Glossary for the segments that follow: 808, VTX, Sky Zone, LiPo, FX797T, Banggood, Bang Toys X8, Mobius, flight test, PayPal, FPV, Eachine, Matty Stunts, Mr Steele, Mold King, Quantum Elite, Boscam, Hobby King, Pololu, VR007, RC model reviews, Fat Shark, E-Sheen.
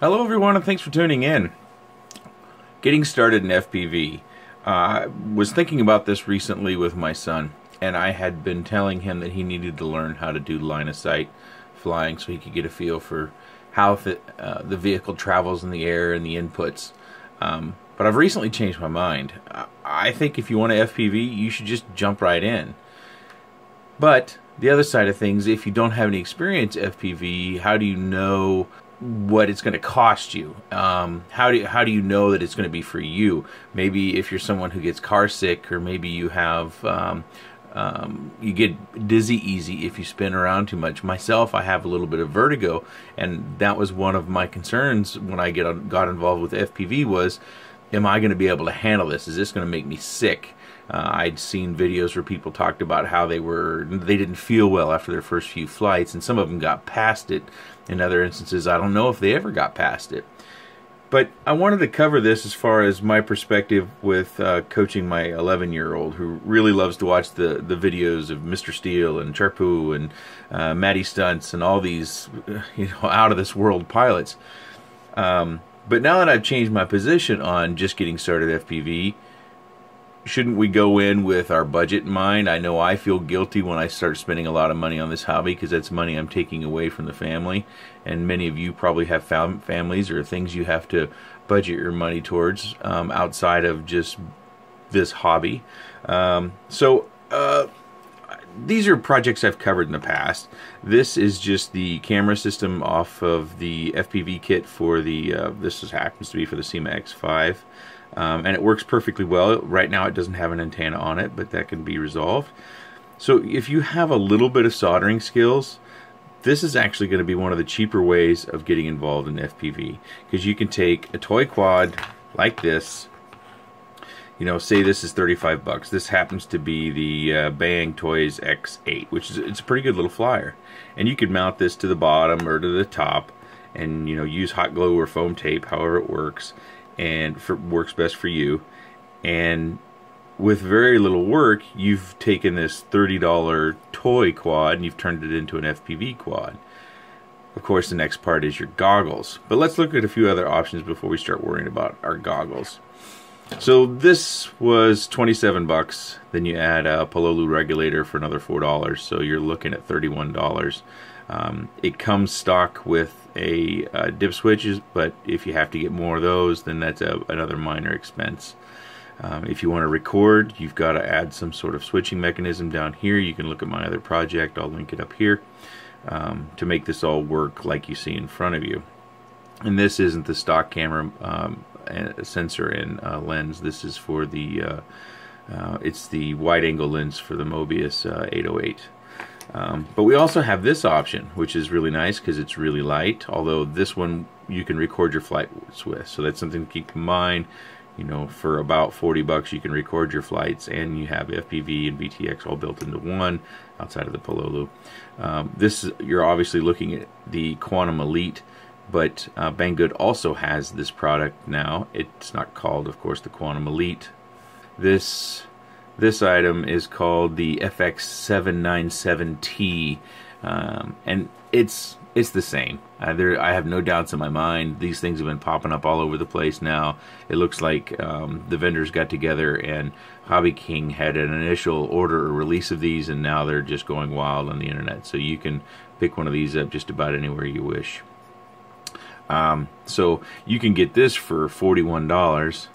Hello everyone, and thanks for tuning in. Getting started in FPV. I was thinking about this recently with my son, and I had been telling him that he needed to learn how to do line of sight flying so he could get a feel for how the vehicle travels in the air and the inputs. But I've recently changed my mind. I think if you want to FPV, you should just jump right in. But the other side of things, if you don't have any experience FPV, how do you know what it's going to cost you? How do you know that it's going to be for you? Maybe if you're someone who gets car sick, or maybe you have you get dizzy easy if you spin around too much. Myself, I have a little bit of vertigo, and that was one of my concerns when I got involved with FPV was, am I going to be able to handle this? Is this going to make me sick? I'd seen videos where people talked about how they didn't feel well after their first few flights, and some of them got past it. In other instances, I don't know if they ever got past it. But I wanted to cover this as far as my perspective with coaching my 11-year-old, who really loves to watch the videos of Mr. Steele and Charpoo and Matty Stunts and all these out-of-this-world pilots. But now that I've changed my position on just getting started FPV, shouldn't we go in with our budget in mind? I know I feel guilty when I start spending a lot of money on this hobby, because that's money I'm taking away from the family. And many of you probably have families or things you have to budget your money towards outside of just this hobby. These are projects I've covered in the past. This is just the camera system off of the FPV kit for the, this happens to be for the SEMA X5. And it works perfectly well. Right now it doesn't have an antenna on it, but that can be resolved. So if you have a little bit of soldering skills, this is actually going to be one of the cheaper ways of getting involved in FPV, because you can take a toy quad like this. You know, say this is 35 bucks. This happens to be the Bang Toys X8, which is a pretty good little flyer. And you could mount this to the bottom or to the top, and you know, use hot glue or foam tape, however it works, and works best for you. And with very little work, you've taken this $30 toy quad and you've turned it into an FPV quad. Of course, the next part is your goggles. But let's look at a few other options before we start worrying about our goggles. So this was 27 bucks. Then you add a Pololu regulator for another $4, so you're looking at $31. It comes stock with a dip switches, but if you have to get more of those, then that's another minor expense. If you want to record, you've got to add some sort of switching mechanism down here. You can look at my other project, I'll link it up here, to make this all work like you see in front of you. And this isn't the stock camera sensor and lens. This is for the it's the wide angle lens for the Mobius 808. But we also have this option, which is really nice because it's really light, although this one you can record your flights with. So that's something to keep in mind. You know, for about 40 bucks you can record your flights, and you have FPV and VTX all built into one outside of the Pololu. You're obviously looking at the Quantum Elite, but Banggood also has this product now. It's not called, of course, the Quantum Elite. This item is called the FX797T, and it's the same. I have no doubts in my mind. These things have been popping up all over the place now. It looks like the vendors got together, and Hobby King had an initial order or release of these, and now they're just going wild on the internet. So you can pick one of these up just about anywhere you wish. So you can get this for $41.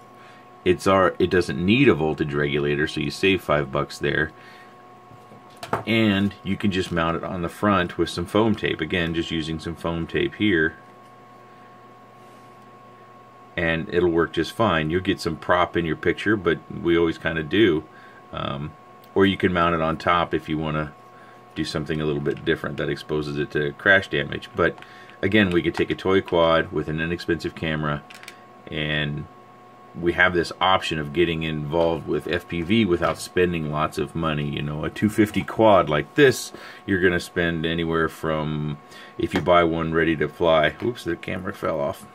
It doesn't need a voltage regulator, so you save $5 there. And you can just mount it on the front with some foam tape. Again, just using some foam tape here. And it'll work just fine. You'll get some prop in your picture, but we always kind of do. Or you can mount it on top if you want to do something a little bit different that exposes it to crash damage. But again, we could take a toy quad with an inexpensive camera, and we have this option of getting involved with FPV without spending lots of money. You know, a 250 quad like this, you're going to spend anywhere from, if you buy one ready to fly, oops, the camera fell off.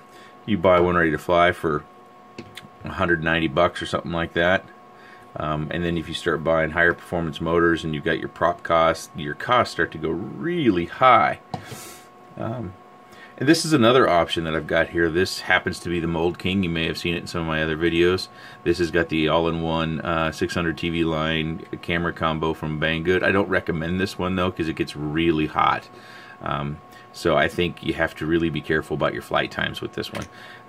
You buy one ready to fly for 190 bucks or something like that. And then if you start buying higher performance motors and you've got your prop costs, your costs start to go really high. And this is another option that I've got here. This happens to be the Mold King. You may have seen it in some of my other videos. This has got the all-in-one 600 TV line camera combo from Banggood. I don't recommend this one though because it gets really hot. So I think you have to really be careful about your flight times with this one.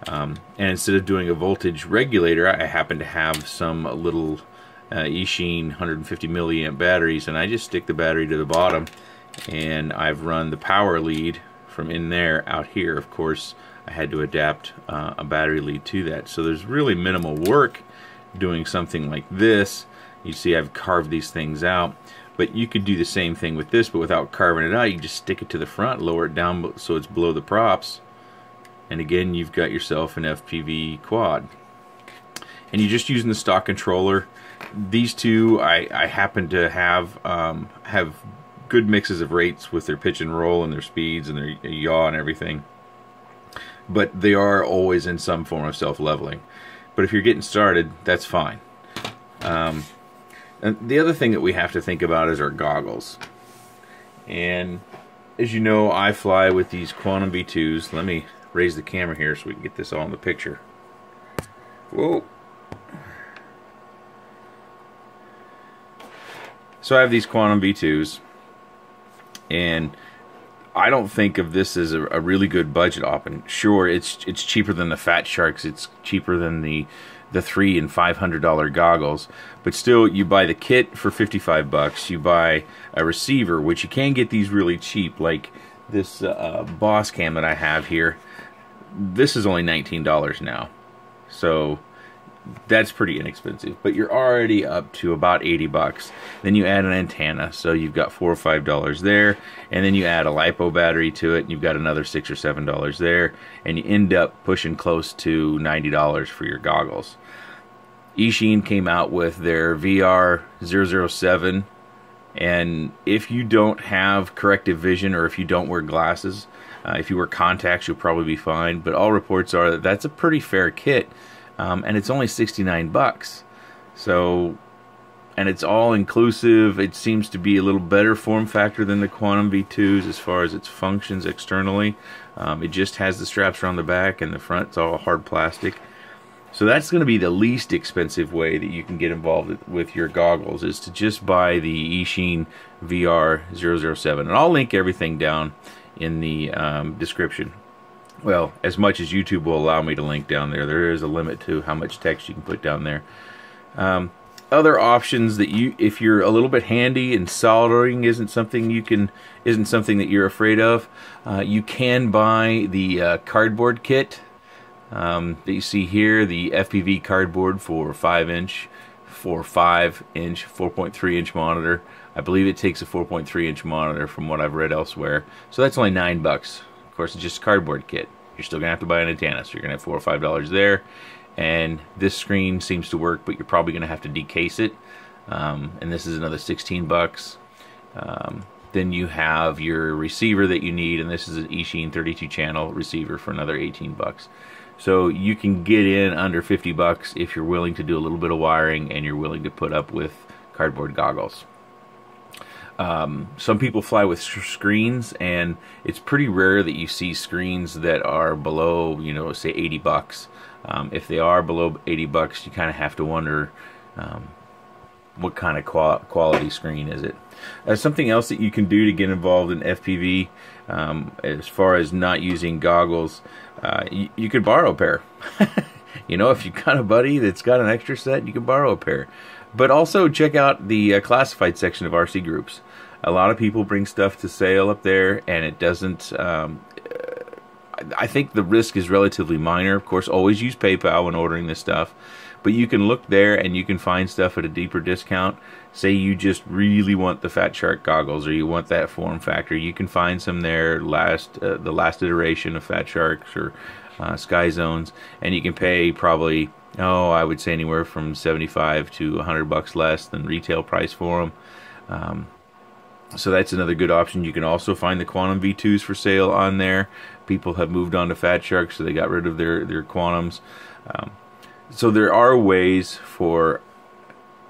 And instead of doing a voltage regulator, I happen to have some little E-Sheen 150 milliamp batteries, and I just stick the battery to the bottom and I've run the power lead from in there out here. Of course I had to adapt a battery lead to that, so there's really minimal work doing something like this. You see I've carved these things out, but you could do the same thing with this, but without carving it out. You just stick it to the front, lower it down so it's below the props, and again you've got yourself an FPV quad. And you're just using the stock controller. These two I happen to have good mixes of rates with their pitch and roll and their speeds and their yaw and everything, but they are always in some form of self-leveling. But if you're getting started, that's fine. And the other thing that we have to think about is our goggles. And as you know, I fly with these Quantum V2s. Let me raise the camera here so we can get this all in the picture. Whoa. So I have these Quantum V2s. And I don't think of this as a really good budget option. Sure, it's cheaper than the Fat Sharks, it's cheaper than the $300 and $500 goggles, but still you buy the kit for $55, you buy a receiver, which you can get these really cheap, like this Boscam that I have here. This is only $19 now, so that's pretty inexpensive, but you're already up to about $80. Then you add an antenna, so you've got $4 or $5 there, and then you add a LiPo battery to it, and you've got another $6 or $7 there, and you end up pushing close to $90 for your goggles. Eachine came out with their VR007, and if you don't have corrective vision, or if you don't wear glasses, if you wear contacts, you'll probably be fine, but all reports are that that's a pretty fair kit. And it's only $69, so, and it's all inclusive. It seems to be a little better form factor than the Quantum V2s as far as its functions externally. It just has the straps around the back, and the front's all hard plastic. So that's going to be the least expensive way that you can get involved with your goggles, is to just buy the Eachine VR007, and I'll link everything down in the description. Well, as much as YouTube will allow me to link down there. There is a limit to how much text you can put down there. Other options that you, if you're a little bit handy and soldering isn't something that you're afraid of, you can buy the cardboard kit that you see here, the FPV cardboard for 4.3 inch monitor. I believe it takes a 4.3 inch monitor from what I've read elsewhere. So that's only $9. Of course, it's just a cardboard kit. You're still going to have to buy an antenna, so you're going to have $4 or $5 there. And this screen seems to work, but you're probably going to have to decase it. And this is another $16. Then you have your receiver that you need, and this is an Eachine 32 channel receiver for another $18. So you can get in under $50 if you're willing to do a little bit of wiring and you're willing to put up with cardboard goggles. Some people fly with screens, and it's pretty rare that you see screens that are below, you know, say $80. If they are below $80, you kind of have to wonder what kind of quality screen is it. Something else that you can do to get involved in FPV, as far as not using goggles, you could borrow a pair. You know, if you've got a buddy that's got an extra set, you can borrow a pair. But also check out the classified section of RC Groups. A lot of people bring stuff to sale up there, and it doesn't... I think the risk is relatively minor. Of course, always use PayPal when ordering this stuff. But you can look there, and you can find stuff at a deeper discount. Say you just really want the Fat Shark goggles, or you want that form factor. You can find some there, the last iteration of Fat Sharks, or Sky Zones, and you can pay probably... Oh, I would say anywhere from $75 to $100 less than retail price for them. So that's another good option. You can also find the Quantum V2s for sale on there. People have moved on to Fat Shark, so they got rid of their Quantums. So there are ways for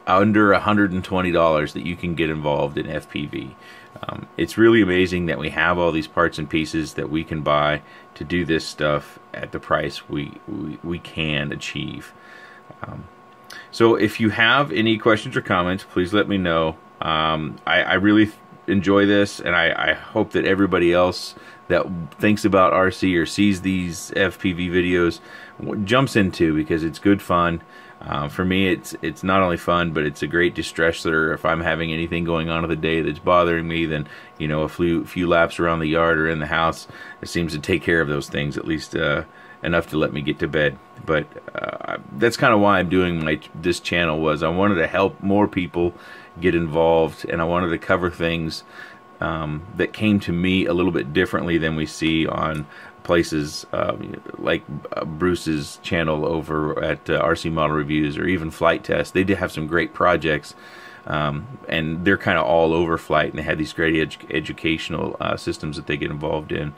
under $120 that you can get involved in FPV. It's really amazing that we have all these parts and pieces that we can buy to do this stuff at the price we can achieve. So if you have any questions or comments, please let me know. I really enjoy this, and I hope that everybody else that thinks about RC or sees these FPV videos jumps into, because it's good fun. For me, it's not only fun, but it's a great distressor. If I'm having anything going on in the day that's bothering me, then, you know, a few laps around the yard or in the house, it seems to take care of those things, at least enough to let me get to bed. But that's kind of why I'm doing this channel, was I wanted to help more people get involved, and I wanted to cover things that came to me a little bit differently than we see on places like Bruce's channel over at RC Model Reviews, or even Flight Test. They did have some great projects, and they're kind of all over flight, and they had these great educational systems that they get involved in.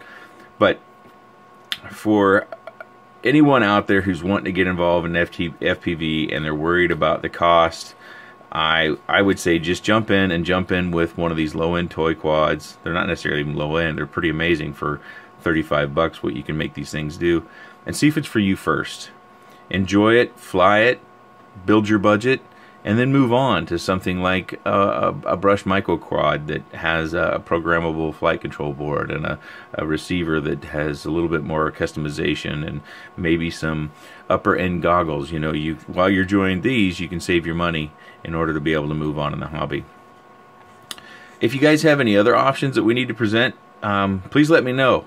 But for anyone out there who's wanting to get involved in FPV and they're worried about the cost, I would say just jump in with one of these low-end toy quads. They're not necessarily even low-end, they're pretty amazing for $35 what you can make these things do, and see if it's for you first. Enjoy it, fly it, build your budget, and then move on to something like a Brush Micro Quad that has a programmable flight control board and a receiver that has a little bit more customization, and maybe some upper end goggles. You know, while you're enjoying these, you can save your money in order to be able to move on in the hobby. If you guys have any other options that we need to present, please let me know.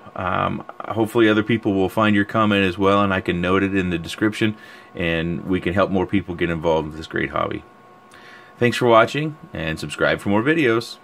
Hopefully other people will find your comment as well, and I can note it in the description, and we can help more people get involved with this great hobby. Thanks for watching, and subscribe for more videos.